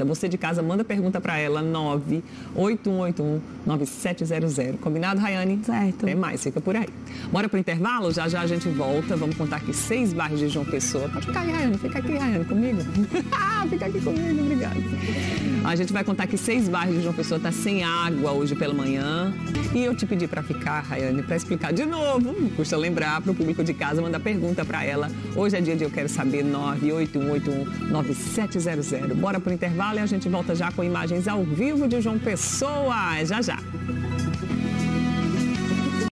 pergunta. Você de casa manda pergunta para ela, 98181-9700. Combinado, Rayanne? Certo. Até mais, fica por aí. Bora pro intervalo? Já já a gente volta. Vamos contar aqui 6 bairros de João Pessoa. Pode ficar aí, Rayanne. Fica aqui, Rayanne, comigo. Fica aqui comigo, obrigada. A gente vai contar que 6 bairros de João Pessoa tá sem água hoje pela manhã. E eu te pedi para ficar, Rayanne, para explicar de novo. Não custa lembrar para o público de casa, mandar pergunta para ela. Hoje é dia de Eu Quero Saber, 98181-9700. Bora pro intervalo e a gente volta já com imagens ao vivo de João Pessoa. Já, já.